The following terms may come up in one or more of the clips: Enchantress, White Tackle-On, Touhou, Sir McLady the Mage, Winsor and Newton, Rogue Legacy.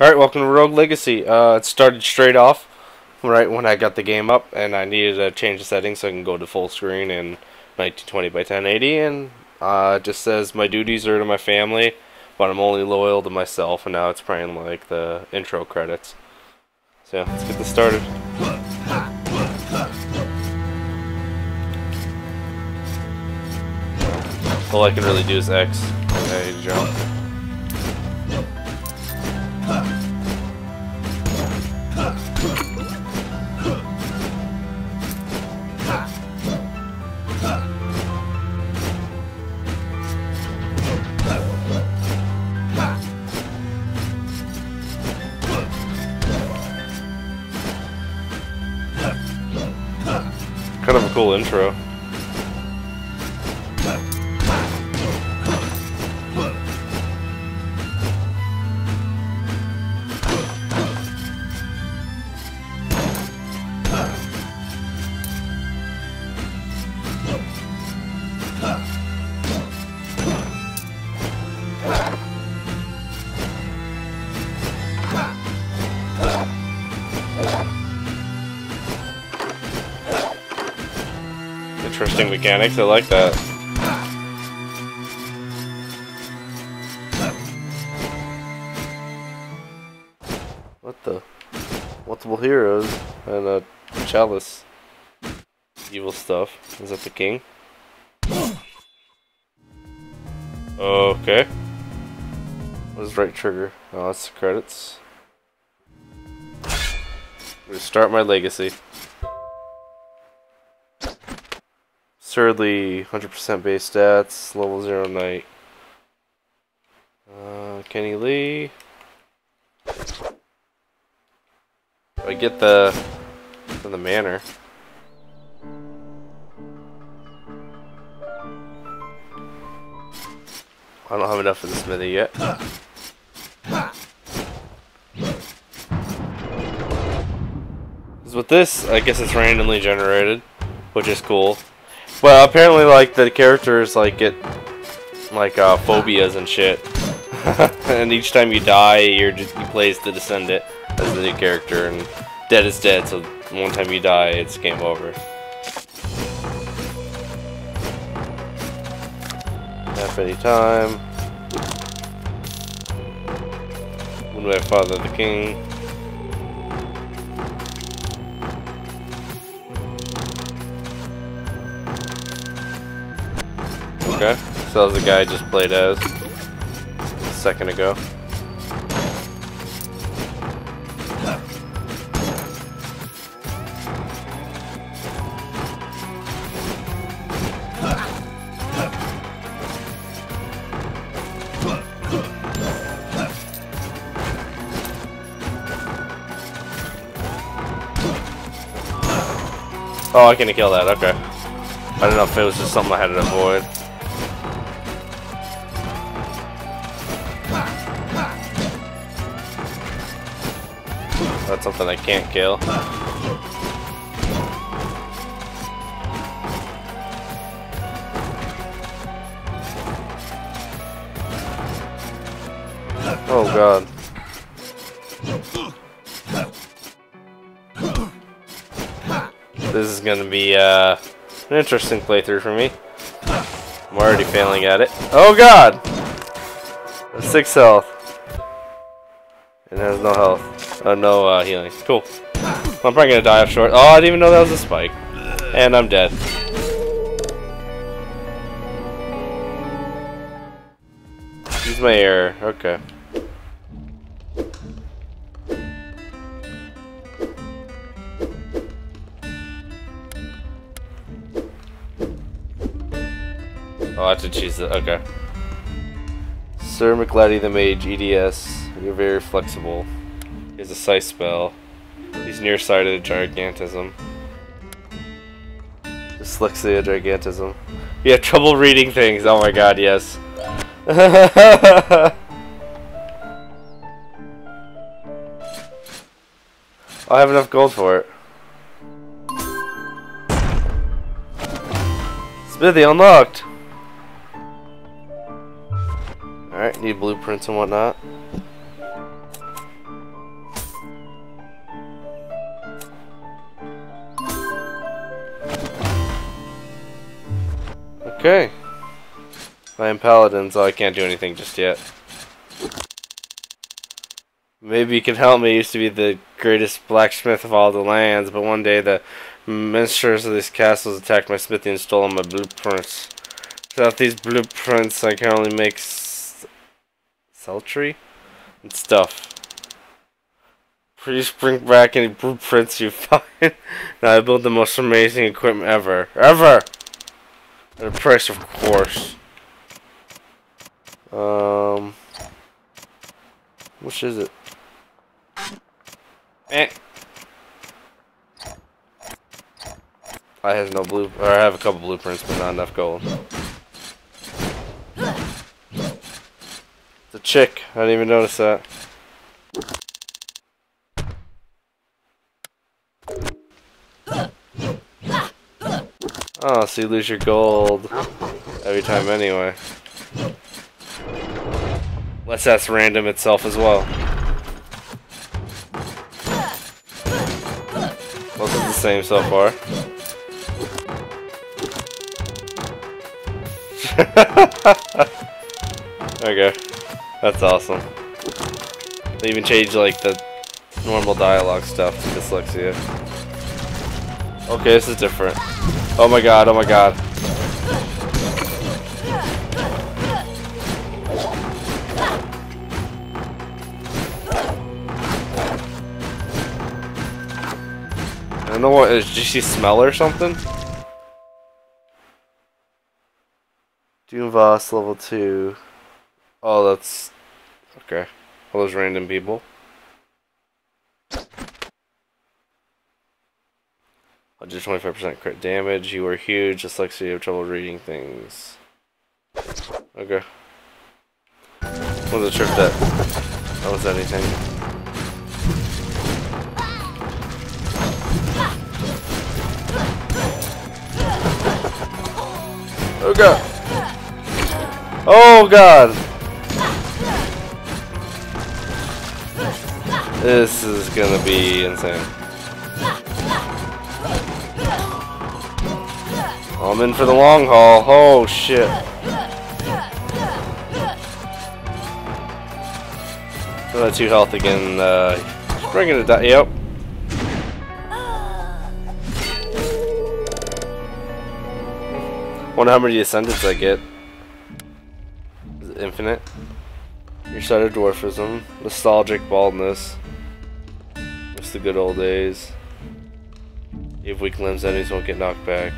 Alright, welcome to Rogue Legacy. It started straight off right when I got the game up, and I needed to change the settings so I can go to full screen in 1920 by 1080, and it just says my duties are to my family, but I'm only loyal to myself, and now it's playing like the intro credits. So let's get this started. All I can really do is X and I jump. Kind of a cool intro. Interesting mechanics, I like that. What the? Multiple heroes and a chalice. Evil stuff. Is that the king? Okay. What is right trigger? Oh, that's the credits. Restart my legacy. Absurdly 100% base stats, level 0 knight. Kenny Lee. I get the manor. I don't have enough for the smithy yet. Because with this, I guess it's randomly generated, which is cool. Well, apparently, like, the characters, like, get, like, phobias and shit. And each time you die, you play as the Descendant as the new character, and dead is dead, so one time you die, it's game over. Half any time. When do I father the king? Okay, so that was the guy I just played as a second ago. Oh, I can't kill that, okay. I don't know if it was just something I had to avoid. That's something I can't kill. Oh god. This is gonna be an interesting playthrough for me. I'm already failing at it. Oh god! That's 6 health. And has no health. No healing. Cool. I'm probably gonna die off short. Oh, I didn't even know that was a spike. And I'm dead. Use my error. Okay. Oh, I have to choose the. Okay. Sir McLady the Mage, EDS. You're very flexible. He's a sight spell. He's nearsighted gigantism. Dyslexia gigantism. You have trouble reading things. Oh my god, yes. I have enough gold for it. Smithy unlocked! Alright, need blueprints and whatnot. Okay. I am Paladin, so I can't do anything just yet. Maybe you can help me. I used to be the greatest blacksmith of all the lands, but one day the minstrels of these castles attacked my smithy and stole my blueprints. Without these blueprints, I can only make sultry and stuff. Please bring back any blueprints you find. And I build the most amazing equipment ever. Ever! At a price, of course. Which is it? I have no blue, or I have a couple blueprints, but not enough gold. It's a chick. I didn't even notice that. Oh, so you lose your gold every time anyway. Unless that's random itself as well. Both are the same so far. There we go. That's awesome. They even changed like the normal dialogue stuff to dyslexia. Okay, this is different. Oh my god, oh my god. I don't know what, did she smell or something? Doom Voss level 2. Oh, that's... okay. All those random people. I'll do 25% crit damage. You are huge. Dyslexia, have trouble reading things. Okay. Wasn't sure if that was anything. Oh god! Oh god! This is gonna be insane. I'm in for the long haul. Oh shit. Another 2 health again. Just bringing it down. Yep. Wonder how many ascendants I get. Is it infinite? Your side of dwarfism. Nostalgic baldness. Miss the good old days. You have weak limbs, enemies won't get knocked back.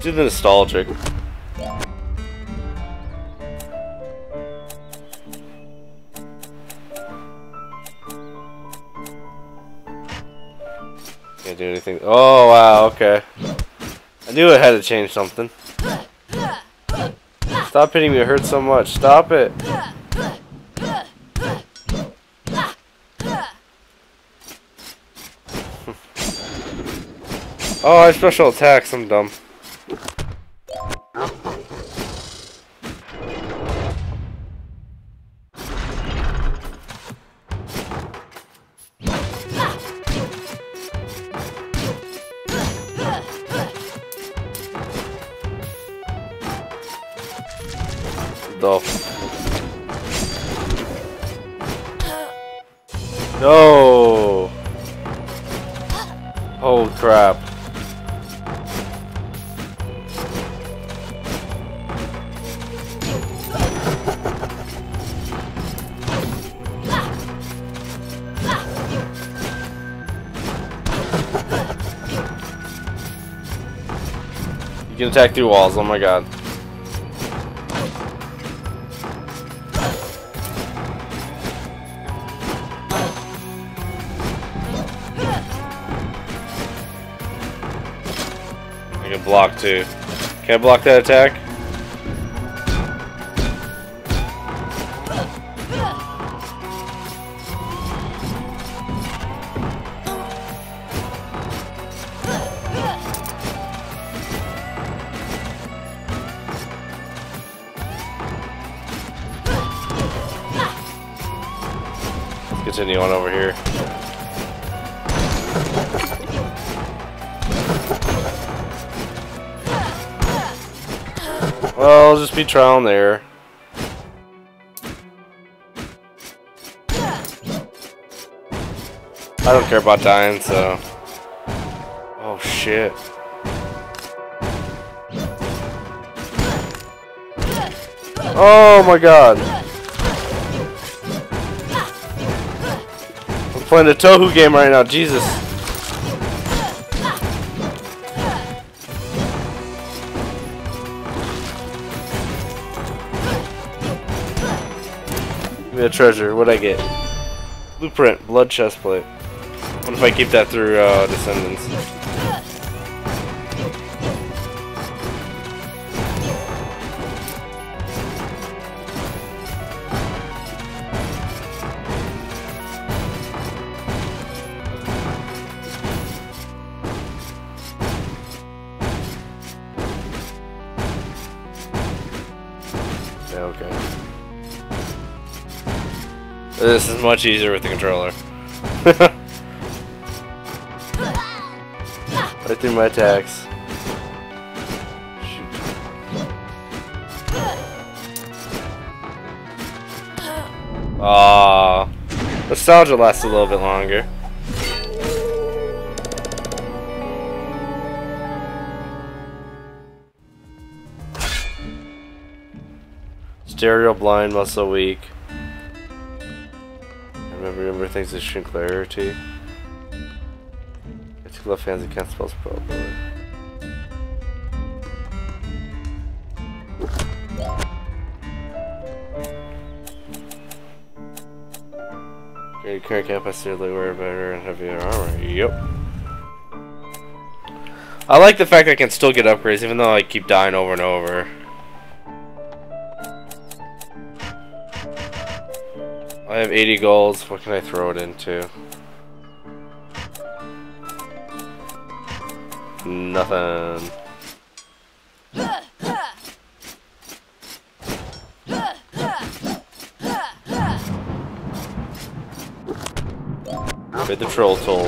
Do the nostalgic. Can't do anything. Oh wow, okay. I knew I had to change something. Stop hitting me, it hurts so much. Stop it. Oh, I have special attacks, I'm dumb. No! Oh crap. You can attack through walls, oh my god. Block too. Can I block that attack? Let's continue on over here. Well, I'll just be trial and error. I don't care about dying, so... Oh, shit. Oh, my God. I'm playing a Touhou game right now. Jesus. Give me a treasure. What'd I get? Blueprint. Blood chestplate. What if I keep that through Descendants? Okay. This is much easier with the controller. Right through my attacks. Shoot. Aww. Nostalgia lasts a little bit longer. Stereo blind, muscle weak. Remember things that shrink clarity. Get two left hands and can't spell probably. Great current capacity, wear better and heavier armor. Yep. I like the fact that I can still get upgrades even though I keep dying over and over. I have 80 golds, what can I throw it into? Nothing. With the troll tool.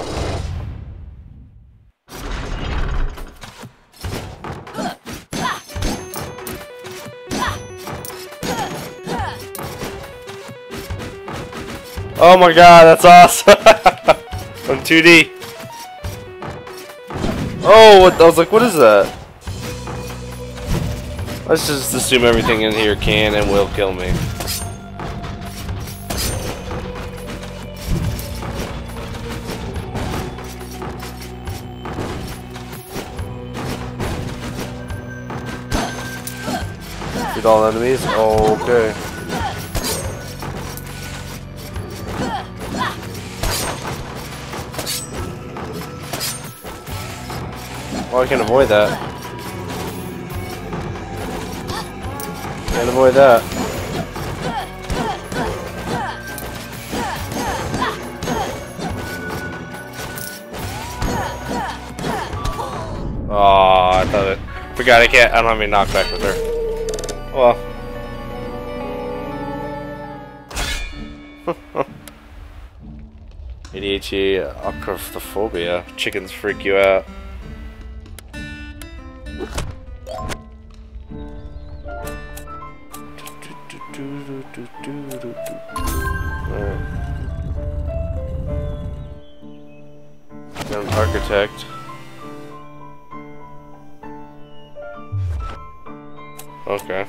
Oh my God, that's awesome! I'm 2D. Oh, what? I was like, what is that? Let's just assume everything in here can and will kill me. Get all enemies? Oh, okay. Oh, I can avoid that. Can't avoid that. Oh, I thought it. Forgot I can't. I don't have any knockback with her. Well. ADHD, acrophobia. Chickens freak you out. Young architect. Okay.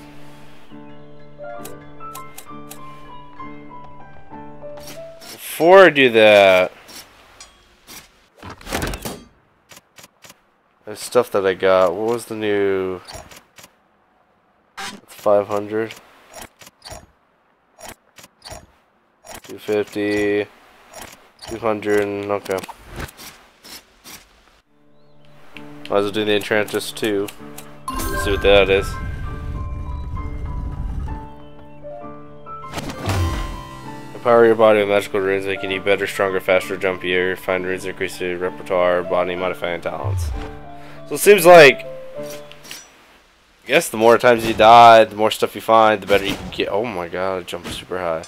Before I do that, there's stuff that I got. What was the new? That's 500. 250, 200, okay. Might as well do the Enchantress too. Let's see what that is. Empower your body with magical runes, making you better, stronger, faster, jumpier. Find runes, increase your repertoire, body modifying talents. So it seems like, I guess the more times you die, the more stuff you find, the better you can get. Oh my God, I jumped super high.